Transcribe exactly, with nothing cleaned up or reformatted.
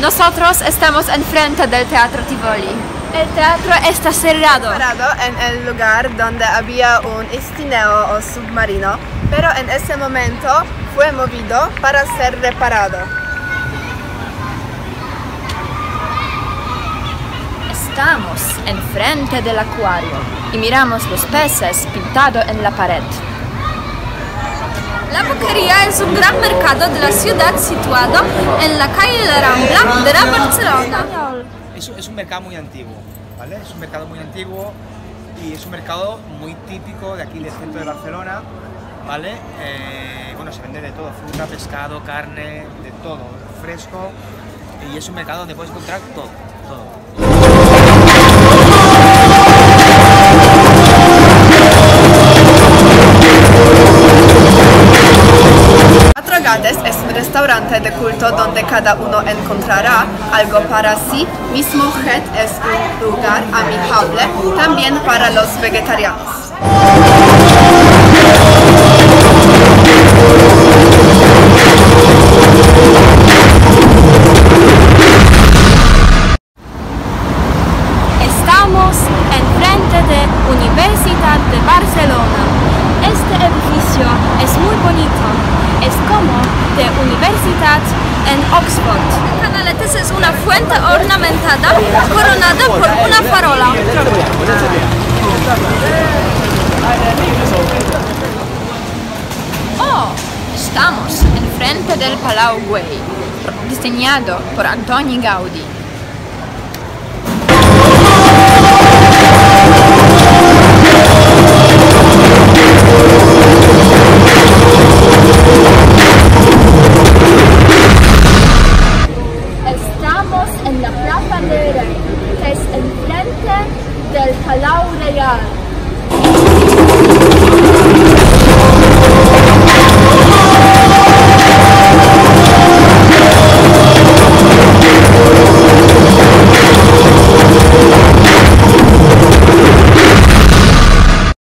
Nosotros estamos enfrente del Teatro Tivoli. El teatro está cerrado. Parado en el lugar donde había un estineo o submarino, pero en ese momento fue movido para ser reparado. Estamos enfrente del acuario y miramos los peces pintados en la pared. La Boquería es un gran mercado de la ciudad situado en la calle La Rambla de la Barcelona. Es, es un mercado muy antiguo, ¿vale? Es un mercado muy antiguo y es un mercado muy típico de aquí del centro de Barcelona, ¿vale? Eh, bueno, se vende de todo, fruta, pescado, carne, de todo, fresco, y es un mercado donde puedes encontrar todo, todo. Es un restaurante de culto donde cada uno encontrará algo para sí mismo. Het es un lugar amigable también para los vegetarianos. Estamos enfrente de la Universidad de Barcelona. Este edificio es muy bonito. Es como de universidad en Oxford. Canaletes es una fuente ornamentada coronada por una farola. Oh, estamos enfrente del Palau Güell, diseñado por Antoni Gaudí. Del Palau Real.